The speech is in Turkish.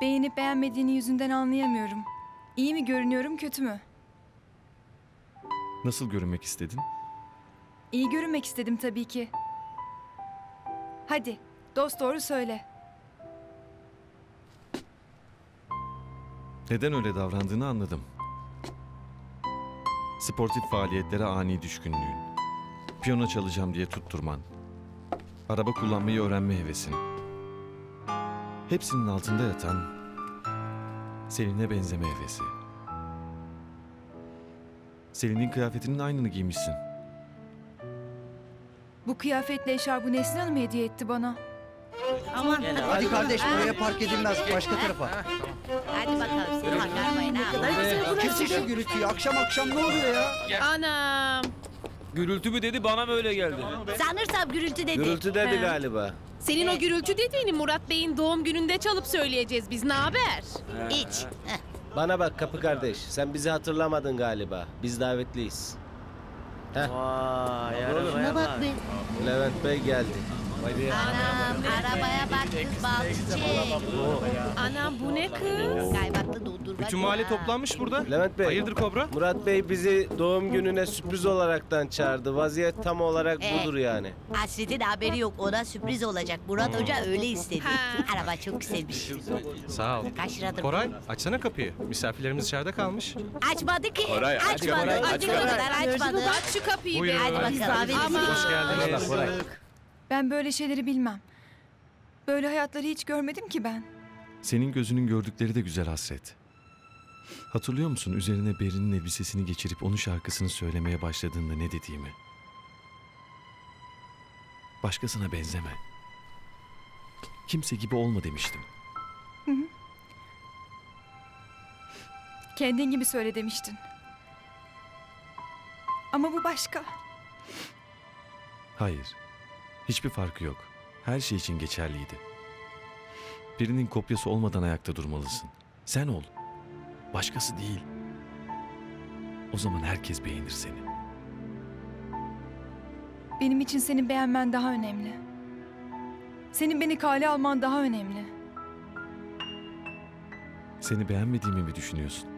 Beğenip beğenmediğini yüzünden anlayamıyorum. İyi mi görünüyorum, kötü mü? Nasıl görünmek istedin? İyi görünmek istedim tabii ki. Hadi, dosdoğru söyle. Neden öyle davrandığını anladım. Sportif faaliyetlere ani düşkünlüğün, piyano çalacağım diye tutturman, araba kullanmayı öğrenme hevesin, hepsinin altında yatan Selin'e benzeme hevesi. Selin'in kıyafetinin aynını giymişsin. Bu kıyafetle eşarbı Nesli Hanım hediye etti bana. Aman. Hadi kardeş, buraya park edilmez, başka tarafa. Hadi bakalım, seni hakarmayın ha. Kesin şu gürültüyü, akşam akşam ne oluyor ya? Anam. Gürültü mü dedi, bana mı öyle geldi? Sanırsam gürültü dedi. Gürültü dedi galiba. Senin o gürültü dediğini Murat Bey'in doğum gününde çalıp söyleyeceğiz biz, ne haber? İç. Bana bak kapı kardeş, sen bizi hatırlamadın galiba. Biz davetliyiz. Vay, arabaya bak. Levent Bey geldi. Anam, arabaya bak kız balçık. Anam bu ne kız? Kaybatlı dondurma. Bütün mahalle toplanmış burada. Levent Bey. Hayırdır Kobra? Murat Bey bizi doğum gününe sürpriz olaraktan çağırdı. Vaziyet tam olarak budur yani. Hasret'in haberi yok. Ona sürpriz olacak. Murat Hoca öyle istedi. Araba çok güzelmiş. Sağ ol. Kaç liradır? Koray açsana kapıyı. Misafirlerimiz dışarıda kalmış. Açmadı ki. Koray açmadı. Açmadı. Aç şu kapıyı be. Hadi bakalım. Hoş geldiniz. Koray. Ben böyle şeyleri bilmem. Böyle hayatları hiç görmedim ki ben. Senin gözünün gördükleri de güzel Hasret. Hatırlıyor musun üzerine Beril'in elbisesini geçirip onun şarkısını söylemeye başladığında ne dediğimi? Başkasına benzeme. Kimse gibi olma demiştim. Hı hı. Kendin gibi söyle demiştin. Ama bu başka. Hayır. Hiçbir farkı yok. Her şey için geçerliydi. Birinin kopyası olmadan ayakta durmalısın. Sen ol. Başkası değil. O zaman herkes beğenir seni. Benim için seni beğenmen daha önemli. Senin beni kale alman daha önemli. Seni beğenmediğimi mi düşünüyorsun?